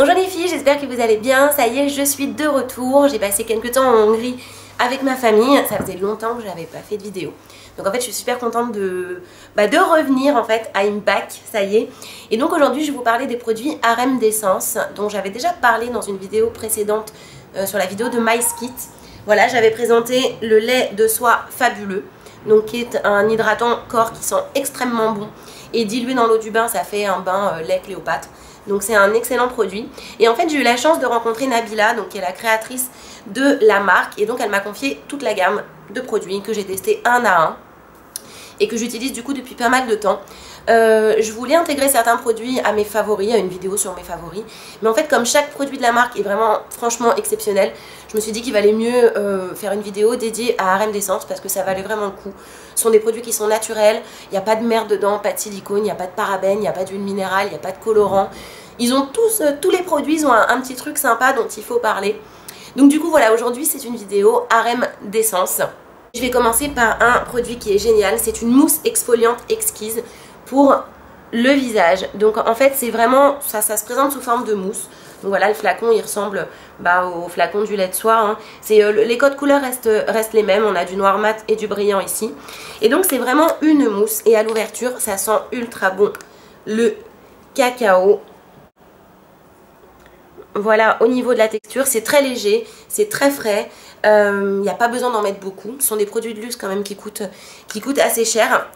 Bonjour les filles, j'espère que vous allez bien. Ça y est, je suis de retour. J'ai passé quelques temps en Hongrie avec ma famille. Ça faisait longtemps que j'avais pas fait de vidéo. Donc en fait, je suis super contente de revenir en fait. I'm back, ça y est. Et donc aujourd'hui, je vais vous parler des produits Harem des Sens dont j'avais déjà parlé dans une vidéo précédente sur la vidéo de MySkit. Voilà, j'avais présenté le lait de soie fabuleux, donc qui est un hydratant corps qui sent extrêmement bon. Et dilué dans l'eau du bain, ça fait un bain lait Cléopâtre. Donc c'est un excellent produit. Et en fait, j'ai eu la chance de rencontrer Nabila, donc qui est la créatrice de la marque. Et donc elle m'a confié toute la gamme de produits que j'ai testé un à un et que j'utilise du coup depuis pas mal de temps. Je voulais intégrer certains produits à mes favoris, à une vidéo sur mes favoris. Mais en fait, comme chaque produit de la marque est vraiment franchement exceptionnel, je me suis dit qu'il valait mieux faire une vidéo dédiée à Harem des Sens parce que ça valait vraiment le coup. Ce sont des produits qui sont naturels, il n'y a pas de merde dedans, pas de silicone, il n'y a pas de parabène, il n'y a pas d'huile minérale, il n'y a pas de colorant. Ils ont tous les produits, ils ont un petit truc sympa dont il faut parler. Donc du coup voilà, aujourd'hui c'est une vidéo Harem des Sens. Je vais commencer par un produit qui est génial, c'est une mousse exfoliante exquise pour le visage. Donc en fait c'est vraiment, ça se présente sous forme de mousse. Donc voilà, le flacon il ressemble au flacon du lait de soie, hein. Les codes couleurs restent les mêmes, on a du noir mat et du brillant ici. Et donc c'est vraiment une mousse et à l'ouverture ça sent ultra bon le cacao. Voilà, au niveau de la texture, c'est très léger, c'est très frais, il n'y a pas besoin d'en mettre beaucoup. Ce sont des produits de luxe quand même qui coûtent assez cher.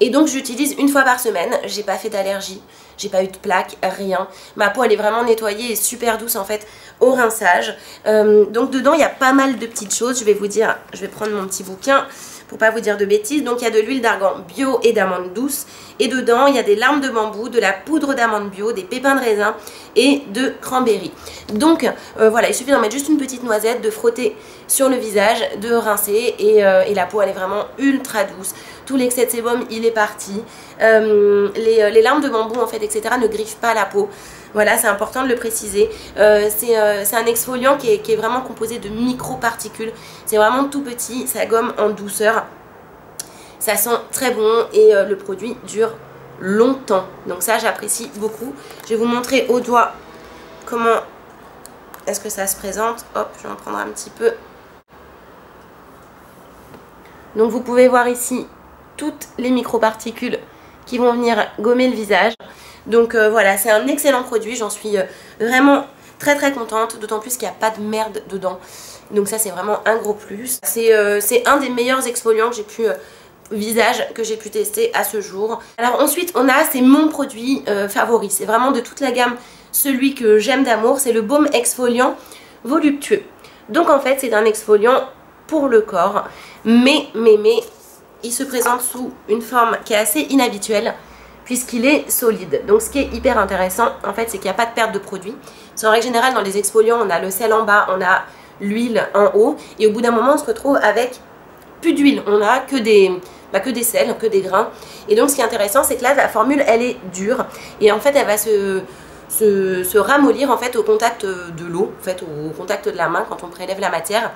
Et donc j'utilise une fois par semaine, j'ai pas fait d'allergie, j'ai pas eu de plaques, rien. Ma peau elle est vraiment nettoyée et super douce en fait au rinçage. Donc dedans il y a pas mal de petites choses, je vais vous dire, je vais prendre mon petit bouquin pour pas vous dire de bêtises. Donc il y a de l'huile d'argan bio et d'amande douce. Et dedans il y a des larmes de bambou, de la poudre d'amande bio, des pépins de raisin et de cranberry. Donc voilà, il suffit d'en mettre juste une petite noisette, de frotter sur le visage, de rincer et la peau elle est vraiment ultra douce. Tout l'excès de sébum il est parti. Les larmes de bambou en fait etc. ne griffent pas la peau. Voilà, c'est important de le préciser. C'est un exfoliant qui est vraiment composé de micro-particules. C'est vraiment tout petit, ça gomme en douceur. Ça sent très bon et le produit dure longtemps. Donc ça, j'apprécie beaucoup. Je vais vous montrer au doigt comment est-ce que ça se présente. Hop, je vais en prendre un petit peu. Donc vous pouvez voir ici toutes les micro-particules qui vont venir gommer le visage. Donc voilà, c'est un excellent produit, j'en suis vraiment très très contente, d'autant plus qu'il n'y a pas de merde dedans. Donc ça c'est vraiment un gros plus. C'est un des meilleurs exfoliants que j'ai pu... visage que j'ai pu tester à ce jour. Alors ensuite on a, c'est mon produit favori, c'est vraiment de toute la gamme celui que j'aime d'amour, c'est le baume exfoliant voluptueux. Donc en fait c'est un exfoliant pour le corps, mais il se présente sous une forme qui est assez inhabituelle puisqu'il est solide. Donc ce qui est hyper intéressant en fait c'est qu'il n'y a pas de perte de produit. En règle générale dans les exfoliants on a le sel en bas, on a l'huile en haut et au bout d'un moment on se retrouve avec plus d'huile, on a que des sels, que des grains. Et donc ce qui est intéressant c'est que là la formule elle est dure et en fait elle va se ramollir en fait au contact de l'eau, en fait au contact de la main quand on prélève la matière.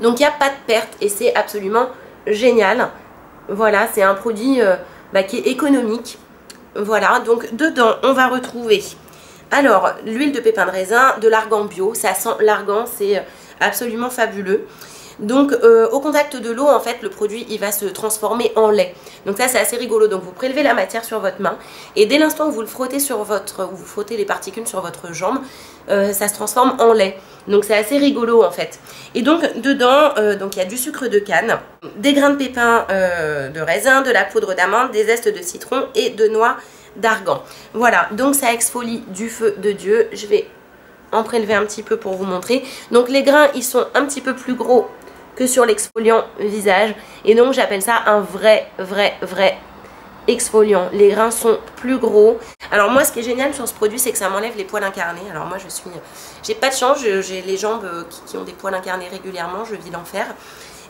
Donc il n'y a pas de perte et c'est absolument génial. Voilà, c'est un produit qui est économique. Voilà, donc dedans on va retrouver alors l'huile de pépin de raisin, de l'argan bio, ça sent l'argan, c'est absolument fabuleux. Donc au contact de l'eau en fait le produit il va se transformer en lait. Donc ça c'est assez rigolo, donc vous prélevez la matière sur votre main et dès l'instant où vous le frottez sur votre, où vous frottez les particules sur votre jambe, ça se transforme en lait. Donc c'est assez rigolo en fait. Et donc dedans donc il y a du sucre de canne, des grains de pépins de raisin, de la poudre d'amande, des zestes de citron et de noix d'argan. Voilà, donc ça exfolie du feu de Dieu. Je vais en prélever un petit peu pour vous montrer. Donc les grains ils sont un petit peu plus gros que sur l'exfoliant visage et donc j'appelle ça un vrai exfoliant. Les grains sont plus gros. Alors moi ce qui est génial sur ce produit c'est que ça m'enlève les poils incarnés. Alors moi j'ai pas de chance, j'ai les jambes qui ont des poils incarnés régulièrement, je vis l'enfer.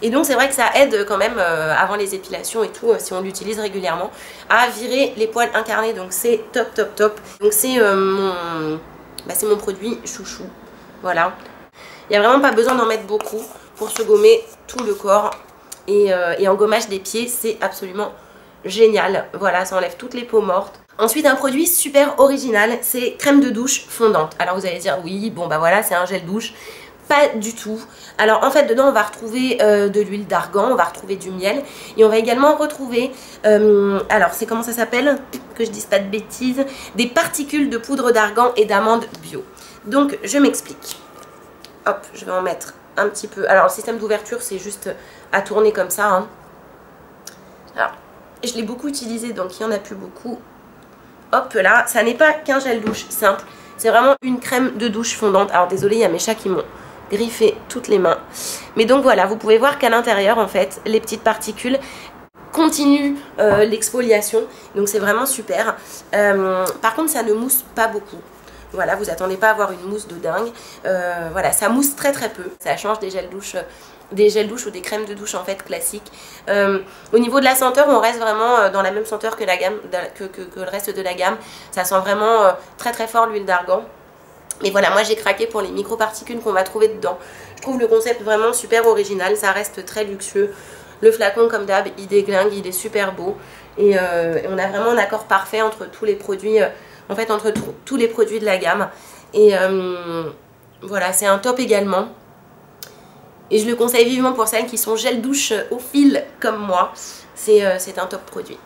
Et donc c'est vrai que ça aide quand même avant les épilations et tout, si on l'utilise régulièrement, à virer les poils incarnés. Donc c'est top top top. Donc c'est mon produit chouchou. Voilà, il n'y a vraiment pas besoin d'en mettre beaucoup pour se gommer tout le corps et en gommage des pieds c'est absolument génial. Voilà, ça enlève toutes les peaux mortes. Ensuite, un produit super original, c'est crème de douche fondante. Alors vous allez dire, oui, bon bah voilà, c'est un gel douche. Pas du tout. Alors en fait dedans on va retrouver de l'huile d'argan, on va retrouver du miel et on va également retrouver, alors c'est comment ça s'appelle, que je dise pas de bêtises, des particules de poudre d'argan et d'amandes bio. Donc je m'explique. Hop, je vais en mettre un petit peu. Alors le système d'ouverture c'est juste à tourner comme ça. Hein. Alors je l'ai beaucoup utilisé donc il n'y en a plus beaucoup. Hop là, ça n'est pas qu'un gel douche simple, c'est vraiment une crème de douche fondante. Alors désolée, il y a mes chats qui m'ont griffer toutes les mains, mais donc voilà, vous pouvez voir qu'à l'intérieur en fait les petites particules continuent l'exfoliation, donc c'est vraiment super. Par contre ça ne mousse pas beaucoup, voilà, vous attendez pas à avoir une mousse de dingue, voilà, ça mousse très très peu, ça change des gels douche ou des crèmes de douche en fait classiques. Au niveau de la senteur, on reste vraiment dans la même senteur que la gamme, que le reste de la gamme. Ça sent vraiment très très fort l'huile d'argan. Mais voilà, moi j'ai craqué pour les micro-particules qu'on va trouver dedans. Je trouve le concept vraiment super original, ça reste très luxueux. Le flacon comme d'hab, il déglingue, il est super beau. Et on a vraiment un accord parfait entre tous les produits, en fait entre tous les produits de la gamme. Et voilà, c'est un top également. Et je le conseille vivement pour celles qui sont gel douche au fil comme moi. C'est un top produit.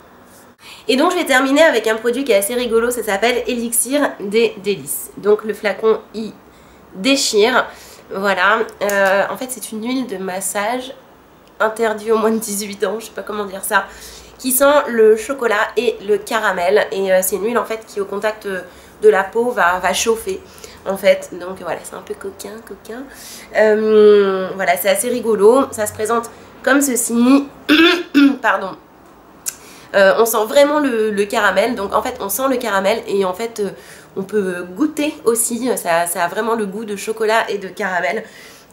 Et donc je vais terminer avec un produit qui est assez rigolo, ça s'appelle Elixir des délices. Donc le flacon il déchire, voilà, en fait c'est une huile de massage interdite aux moins de 18 ans, je sais pas comment dire ça, qui sent le chocolat et le caramel, et c'est une huile en fait qui au contact de la peau va chauffer en fait, donc voilà, c'est un peu coquin, voilà, c'est assez rigolo, ça se présente comme ceci, pardon. On sent vraiment le caramel, donc en fait on sent le caramel et en fait on peut goûter aussi, ça a vraiment le goût de chocolat et de caramel,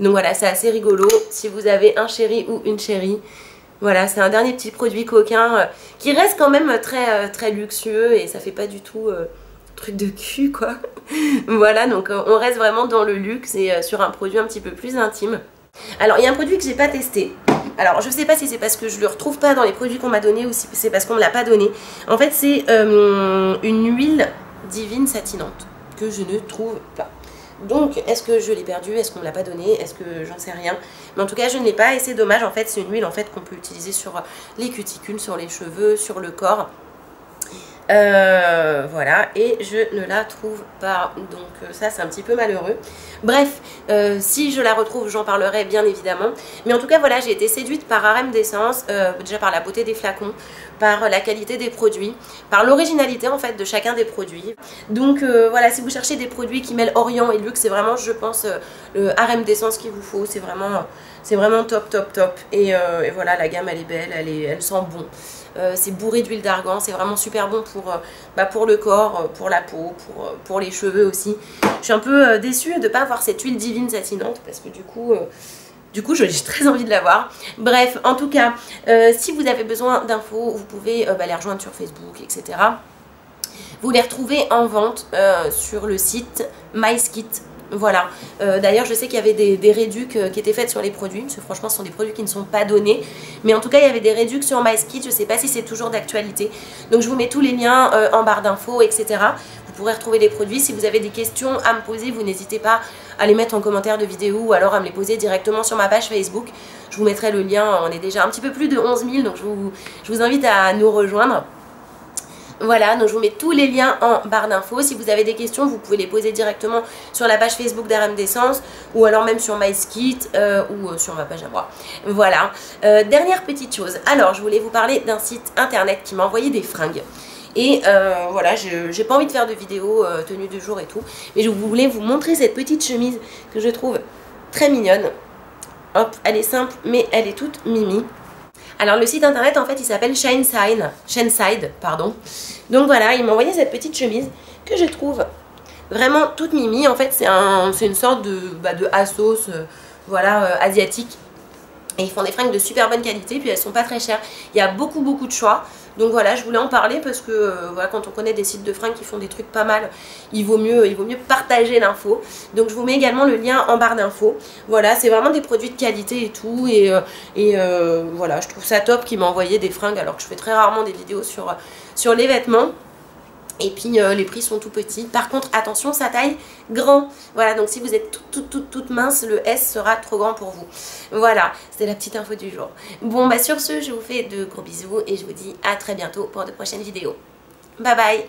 donc voilà, c'est assez rigolo si vous avez un chéri ou une chérie. Voilà, c'est un dernier petit produit coquin qui reste quand même très, très luxueux et ça fait pas du tout truc de cul quoi. Voilà, donc on reste vraiment dans le luxe et sur un produit un petit peu plus intime. Alors il y a un produit que j'ai pas testé. Alors je sais pas si c'est parce que je le retrouve pas dans les produits qu'on m'a donné ou si c'est parce qu'on me l'a pas donné. En fait c'est une huile divine satinante que je ne trouve pas. Donc est-ce que je l'ai perdue, est-ce qu'on me l'a pas donnée, est-ce que j'en sais rien. Mais en tout cas je ne l'ai pas et c'est dommage, en fait c'est une huile en fait qu'on peut utiliser sur les cuticules, sur les cheveux, sur le corps. Voilà, et je ne la trouve pas, donc ça c'est un petit peu malheureux. Bref, si je la retrouve j'en parlerai bien évidemment, mais en tout cas voilà, j'ai été séduite par Harem des Sens, déjà par la beauté des flacons, par la qualité des produits, par l'originalité en fait de chacun des produits. Donc voilà, si vous cherchez des produits qui mêlent Orient et luxe, c'est vraiment, je pense, le Harem des Sens qu'il vous faut. C'est vraiment, top top top, et voilà, la gamme elle est belle, elle sent bon. C'est bourré d'huile d'argan, c'est vraiment super bon pour le corps, pour la peau, pour les cheveux aussi. Je suis un peu déçue de ne pas avoir cette huile divine satinante parce que du coup j'ai très envie de l'avoir. Bref, en tout cas, si vous avez besoin d'infos, vous pouvez les rejoindre sur Facebook, etc. Vous les retrouvez en vente sur le site MySkit. Voilà, d'ailleurs je sais qu'il y avait des réducs qui étaient faites sur les produits, parce que franchement ce sont des produits qui ne sont pas donnés, mais en tout cas il y avait des réducs sur MySkit, je ne sais pas si c'est toujours d'actualité, donc je vous mets tous les liens en barre d'infos, etc. Vous pourrez retrouver les produits. Si vous avez des questions à me poser, vous n'hésitez pas à les mettre en commentaire de vidéo ou alors à me les poser directement sur ma page Facebook, je vous mettrai le lien, on est déjà un petit peu plus de 11 000, donc je vous invite à nous rejoindre. Voilà, donc je vous mets tous les liens en barre d'infos. Si vous avez des questions, vous pouvez les poser directement sur la page Facebook d'Harem des Sens ou alors même sur MySkit ou sur ma page à moi. Voilà, dernière petite chose. Alors, je voulais vous parler d'un site internet qui m'a envoyé des fringues. Et voilà, j'ai pas envie de faire de vidéo tenue de jour et tout. Mais je voulais vous montrer cette petite chemise que je trouve très mignonne. Hop, elle est simple, mais elle est toute mimi. Alors le site internet en fait il s'appelle SheInside, pardon. Donc voilà, il m'a envoyé cette petite chemise que je trouve vraiment toute mimi. En fait c'est une sorte de assos voilà, asiatique. Et ils font des fringues de super bonne qualité, puis elles sont pas très chères. Il y a beaucoup de choix. Donc voilà, je voulais en parler parce que voilà, quand on connaît des sites de fringues qui font des trucs pas mal, il vaut mieux partager l'info. Donc je vous mets également le lien en barre d'infos. Voilà, c'est vraiment des produits de qualité et tout. Et voilà, je trouve ça top qu'ils m'ont envoyé des fringues alors que je fais très rarement des vidéos sur les vêtements. Et puis les prix sont tout petits. Par contre, attention, ça taille grand. Voilà, donc si vous êtes toute mince, le S sera trop grand pour vous. Voilà, c'était la petite info du jour. Bon, bah sur ce, je vous fais de gros bisous et je vous dis à très bientôt pour de prochaines vidéos. Bye bye.